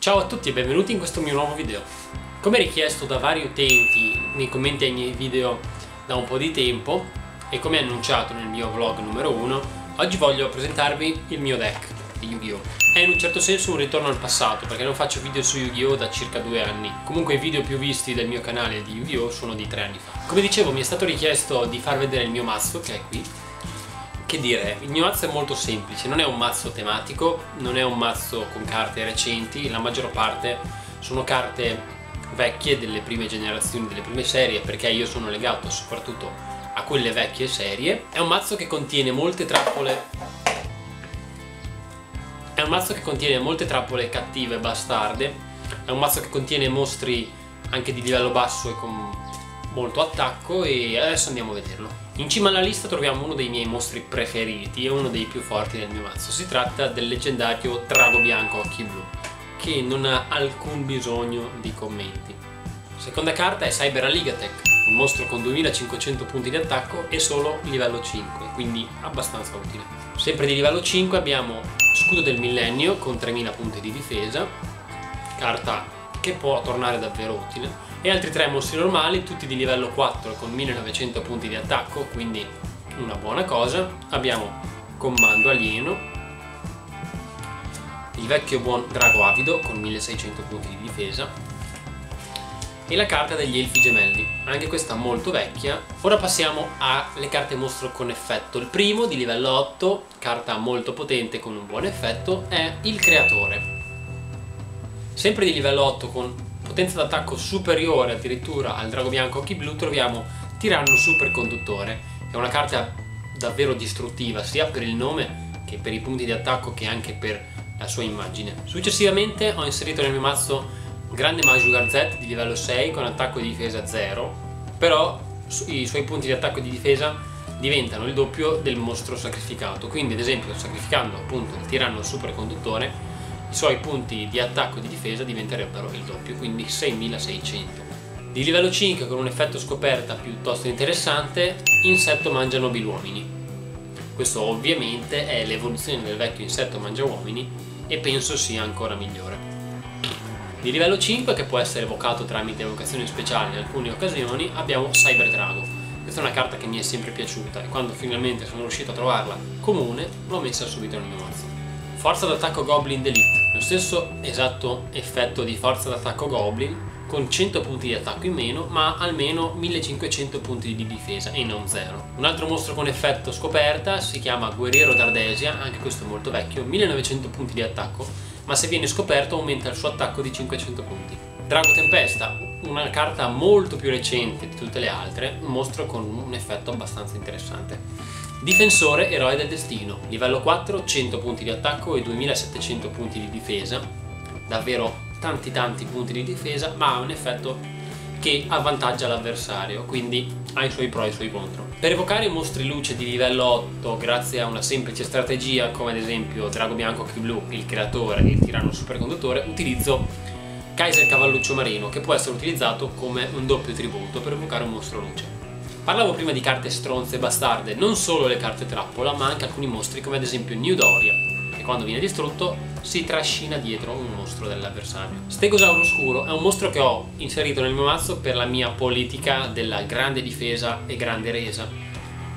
Ciao a tutti e benvenuti in questo mio nuovo video. Come richiesto da vari utenti nei commenti ai miei video da un po' di tempo e come annunciato nel mio vlog numero 1, oggi voglio presentarvi il mio deck di Yu-Gi-Oh! È in un certo senso un ritorno al passato perché non faccio video su Yu-Gi-Oh! Da circa 2 anni. Comunque i video più visti del mio canale di Yu-Gi-Oh! Sono di 3 anni fa. Come dicevo, mi è stato richiesto di far vedere il mio mazzo, che è qui. Che dire, il mio mazzo è molto semplice, non è un mazzo tematico, non è un mazzo con carte recenti, la maggior parte sono carte vecchie delle prime generazioni, delle prime serie, perché io sono legato soprattutto a quelle vecchie serie. È un mazzo che contiene molte trappole, cattive e bastarde, è un mazzo che contiene mostri anche di livello basso e con molto attacco, e adesso andiamo a vederlo. In cima alla lista troviamo uno dei miei mostri preferiti e uno dei più forti del mio mazzo. Si tratta del leggendario Drago Bianco Occhi Blu, che non ha alcun bisogno di commenti. La seconda carta è Cyber Aligatech, un mostro con 2500 punti di attacco e solo livello 5, quindi abbastanza utile. Sempre di livello 5 abbiamo Scudo del Millennio con 3000 punti di difesa, carta che può tornare davvero utile, e altri 3 mostri normali, tutti di livello 4 con 1900 punti di attacco, quindi una buona cosa. Abbiamo Comando Alieno, il vecchio buon Drago Avido con 1600 punti di difesa e la carta degli Elfi Gemelli, anche questa molto vecchia. Ora passiamo alle carte mostro con effetto. Il primo, di livello 8, carta molto potente con un buon effetto, è Il Creatore. Sempre di livello 8 con potenza d'attacco superiore addirittura al Drago Bianco Occhi Blu troviamo Tiranno Superconduttore. È una carta davvero distruttiva sia per il nome che per i punti di attacco che anche per la sua immagine. Successivamente ho inserito nel mio mazzo Grande Maju Garzet di livello 6 con attacco e difesa 0, però i suoi punti di attacco e di difesa diventano il doppio del mostro sacrificato, quindi ad esempio sacrificando appunto il Tiranno Superconduttore i suoi punti di attacco e di difesa diventerebbero il doppio, quindi 6600. Di livello 5 con un effetto scoperta piuttosto interessante, Insetto mangia nobiluomini. Questo ovviamente è l'evoluzione del vecchio Insetto mangia uomini e penso sia ancora migliore. Di livello 5, che può essere evocato tramite evocazioni speciali in alcune occasioni, abbiamo Cyberdrago. Questa è una carta che mi è sempre piaciuta e quando finalmente sono riuscito a trovarla comune l'ho messa subito nel mio mazzo. Forza d'attacco Goblin Delete, lo stesso esatto effetto di Forza d'attacco Goblin, con 100 punti di attacco in meno, ma almeno 1500 punti di difesa e non 0. Un altro mostro con effetto scoperta si chiama Guerriero d'Ardesia, anche questo molto vecchio, 1900 punti di attacco, ma se viene scoperto aumenta il suo attacco di 500 punti. Drago Tempesta, una carta molto più recente di tutte le altre, un mostro con un effetto abbastanza interessante. Difensore, eroe del destino, livello 4, 100 punti di attacco e 2700 punti di difesa, davvero tanti punti di difesa, ma ha un effetto che avvantaggia l'avversario, quindi ha i suoi pro e i suoi contro. Per evocare mostri luce di livello 8 grazie a una semplice strategia come ad esempio Drago Bianco Occhi Blu, il creatore e il tiranno superconduttore, utilizzo Kaiser Cavalluccio Marino, che può essere utilizzato come un doppio tributo per evocare un mostro luce. Parlavo prima di carte stronze e bastarde, non solo le carte trappola, ma anche alcuni mostri come ad esempio New Doria, che quando viene distrutto si trascina dietro un mostro dell'avversario. Stegosauro Oscuro è un mostro che ho inserito nel mio mazzo per la mia politica della grande difesa e grande resa.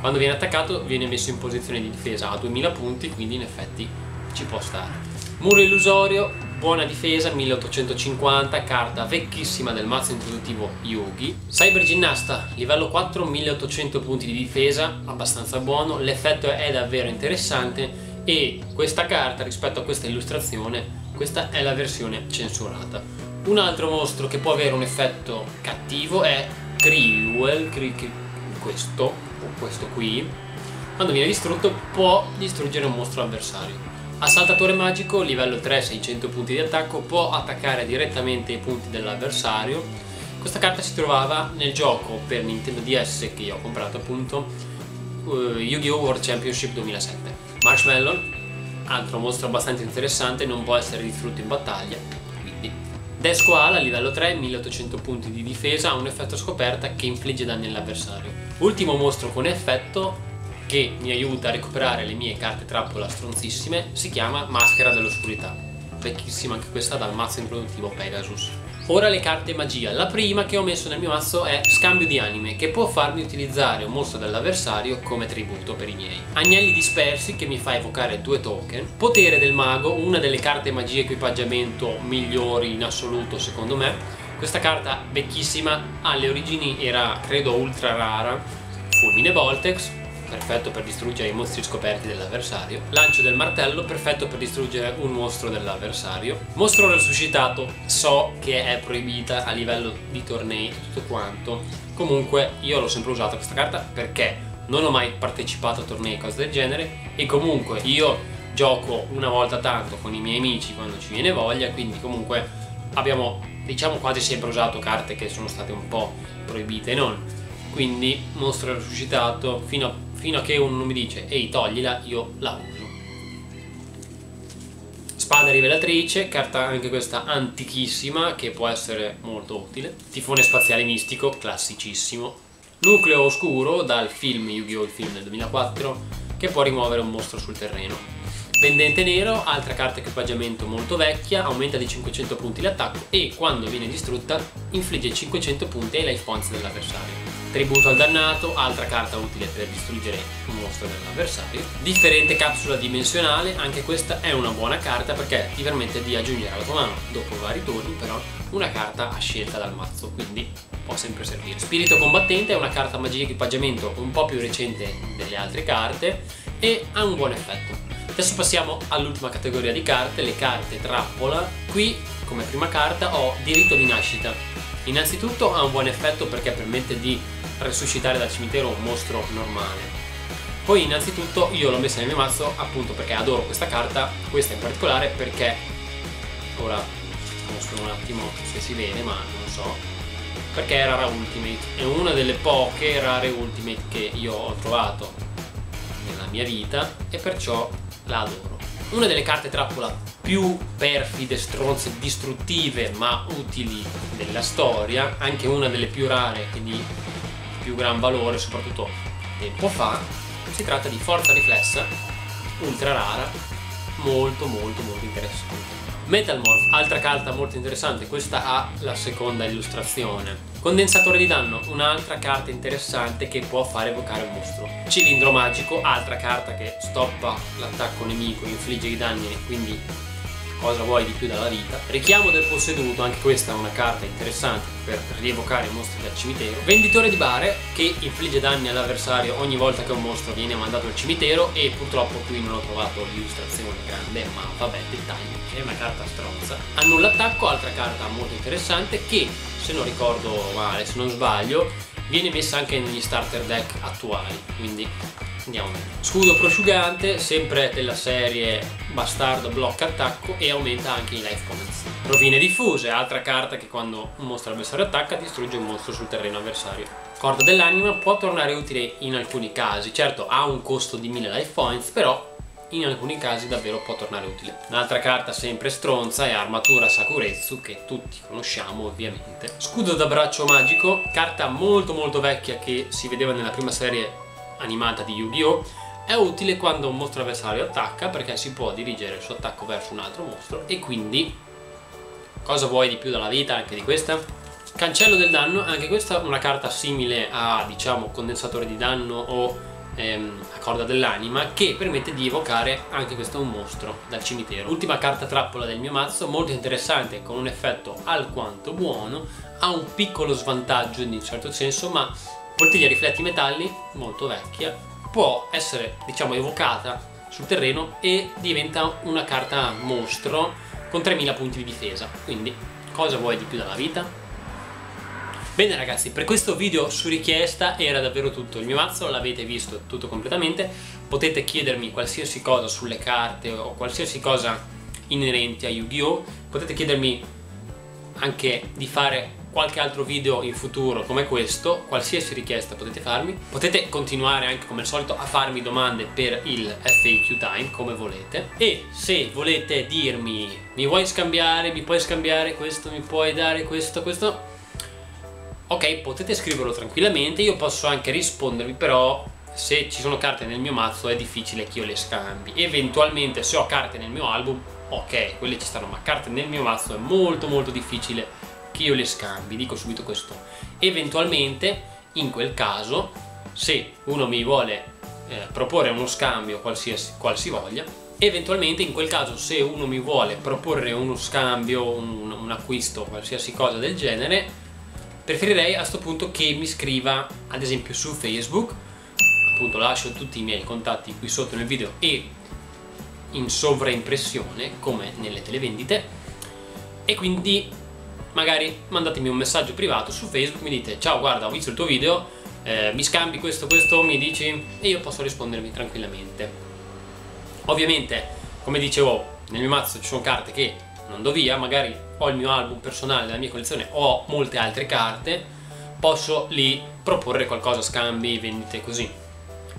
Quando viene attaccato viene messo in posizione di difesa a 2000 punti, quindi in effetti ci può stare. Muro Illusorio, buona difesa, 1850, carta vecchissima del mazzo introduttivo Yugi. Cyber Ginnasta, livello 4, 1800 punti di difesa, abbastanza buono, l'effetto è davvero interessante e questa carta, rispetto a questa illustrazione, questa è la versione censurata. Un altro mostro che può avere un effetto cattivo è Criwell, questo, o questo qui. Quando viene distrutto può distruggere un mostro avversario. Assaltatore Magico, livello 3, 600 punti di attacco, può attaccare direttamente i punti dell'avversario. Questa carta si trovava nel gioco per Nintendo DS che io ho comprato appunto, Yu-Gi-Oh! World Championship 2007. Marshmallow, altro mostro abbastanza interessante, non può essere distrutto in battaglia, quindi. Deskuala, livello 3, 1800 punti di difesa, ha un effetto scoperta che infligge danni all'avversario. Ultimo mostro con effetto che mi aiuta a recuperare le mie carte trappola stronzissime si chiama Maschera dell'Oscurità. vecchissima anche questa, dal mazzo improduttivo Pegasus. Ora le carte magia. La prima che ho messo nel mio mazzo è Scambio di Anime, che può farmi utilizzare un mostro dell'avversario come tributo per i miei. Agnelli Dispersi, che mi fa evocare 2 token. Potere del Mago, una delle carte magia equipaggiamento migliori in assoluto secondo me. Questa carta vecchissima, alle origini era credo ultra rara. Fulmine Voltex, perfetto per distruggere i mostri scoperti dell'avversario. Lancio del martello, perfetto per distruggere un mostro dell'avversario. Mostro resuscitato, so che è proibita a livello di tornei tutto quanto, comunque io l'ho sempre usata questa carta perché non ho mai partecipato a tornei e cose del genere, e comunque io gioco una volta tanto con i miei amici quando ci viene voglia, quindi comunque abbiamo, diciamo, quasi sempre usato carte che sono state un po' proibite e non. Quindi mostro resuscitato, fino a che uno non mi dice ehi toglila, io la uso. Spada rivelatrice, carta anche questa antichissima che può essere molto utile. Tifone spaziale mistico, classicissimo. Nucleo oscuro dal film Yu-Gi-Oh! Il film del 2004, che può rimuovere un mostro sul terreno. Pendente nero, altra carta equipaggiamento molto vecchia, aumenta di 500 punti l'attacco e quando viene distrutta infligge 500 punti ai life points dell'avversario. Tributo al dannato, altra carta utile per distruggere un mostro dell'avversario. Differente capsula dimensionale, anche questa è una buona carta perché ti permette di aggiungere alla tua mano, dopo vari turni però, una carta a scelta dal mazzo, quindi può sempre servire. Spirito combattente è una carta magia equipaggiamento un po' più recente delle altre carte e ha un buon effetto. Adesso passiamo all'ultima categoria di carte, le carte trappola. Qui, come prima carta, ho Diritto di Nascita. Innanzitutto ha un buon effetto perché permette di resuscitare dal cimitero un mostro normale. Poi innanzitutto io l'ho messa nel mio mazzo appunto perché adoro questa carta, questa in particolare, perché ora mostro un attimo se si vede, ma non so, perché è rara ultimate, è una delle poche rare ultimate che io ho trovato nella mia vita e perciò la adoro. Una delle carte trappola più perfide, stronze, distruttive ma utili della storia, anche una delle più rare e di più gran valore soprattutto tempo fa. Si tratta di Forza Riflessa, ultra rara, molto interessante. Metalmorph, altra carta molto interessante, questa ha la seconda illustrazione. Condensatore di danno, un'altra carta interessante che può fare evocare un mostro. Cilindro magico, altra carta che stoppa l'attacco nemico, infligge i danni, quindi cosa vuoi di più dalla vita. Richiamo del posseduto, anche questa è una carta interessante per rievocare mostri dal cimitero. Venditore di bare, che infligge danni all'avversario ogni volta che un mostro viene mandato al cimitero, e purtroppo qui non ho trovato l'illustrazione grande, ma vabbè, dettagli, è una carta stronza. Annulla attacco, altra carta molto interessante che, se non ricordo male, se non sbaglio, viene messa anche negli starter deck attuali, quindi andiamo bene. Scudo prosciugante, sempre della serie bastardo, blocca attacco e aumenta anche i life points. Rovine diffuse, altra carta che quando un mostro avversario attacca distrugge un mostro sul terreno avversario. Corda dell'Anima può tornare utile in alcuni casi, certo ha un costo di 1000 life points, però in alcuni casi davvero può tornare utile. Un'altra carta sempre stronza è Armatura Sakuretsu, che tutti conosciamo ovviamente. Scudo d'abbraccio magico, carta molto vecchia che si vedeva nella prima serie animata di Yu-Gi-Oh! È utile quando un mostro avversario attacca perché si può dirigere il suo attacco verso un altro mostro, e quindi cosa vuoi di più dalla vita anche di questa? Cancello del danno, anche questa è una carta simile a, diciamo, Condensatore di danno o a Corda dell'Anima, che permette di evocare anche questo un mostro dal cimitero. Ultima carta trappola del mio mazzo, molto interessante, con un effetto alquanto buono, ha un piccolo svantaggio in un certo senso, ma Poltiglia Rifletti Metalli, molto vecchia, può essere, diciamo, evocata sul terreno e diventa una carta mostro con 3000 punti di difesa, quindi cosa vuoi di più dalla vita? Bene ragazzi, per questo video su richiesta era davvero tutto. Il mio mazzo l'avete visto tutto completamente, potete chiedermi qualsiasi cosa sulle carte o qualsiasi cosa inerente a Yu-Gi-Oh! Potete chiedermi anche di fare qualche altro video in futuro come questo, qualsiasi richiesta potete farmi. Potete continuare anche come al solito a farmi domande per il FAQ time, come volete, e se volete dirmi mi vuoi scambiare, mi puoi scambiare questo, mi puoi dare questo, ok, potete scriverlo tranquillamente, io posso anche rispondervi, però se ci sono carte nel mio mazzo è difficile che io le scambi. Eventualmente se ho carte nel mio album, ok, quelle ci stanno, ma carte nel mio mazzo è molto difficile che io le scambi, dico subito questo. Eventualmente in quel caso, se uno mi vuole proporre uno scambio qualsivoglia, eventualmente in quel caso se uno mi vuole proporre uno scambio, un acquisto, qualsiasi cosa del genere, preferirei a questo punto che mi scriva ad esempio su Facebook. Appunto lascio tutti i miei contatti qui sotto nel video e in sovraimpressione come nelle televendite, e quindi magari mandatemi un messaggio privato su Facebook, mi dite: ciao, guarda, ho visto il tuo video, mi scambi questo, mi dici, e io posso rispondermi tranquillamente. Ovviamente, come dicevo, nel mio mazzo ci sono carte che non do via, magari ho il mio album personale della mia collezione, ho molte altre carte, posso lì proporre qualcosa, scambi, vendite, così.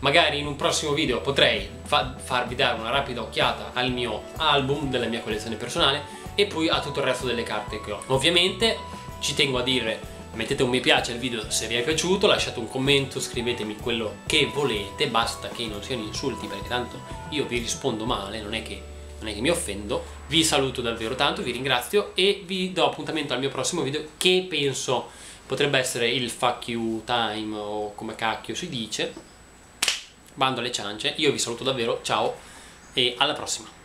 Magari in un prossimo video potrei farvi dare una rapida occhiata al mio album della mia collezione personale e poi a tutto il resto delle carte che ho. Ovviamente ci tengo a dire: mettete un mi piace al video se vi è piaciuto, lasciate un commento, scrivetemi quello che volete, basta che non siano insulti, perché tanto io vi rispondo male, non è che mi offendo. Vi saluto davvero tanto, vi ringrazio e vi do appuntamento al mio prossimo video, che penso potrebbe essere il fuck you time o come cacchio si dice. Bando alle ciance, io vi saluto davvero, ciao e alla prossima.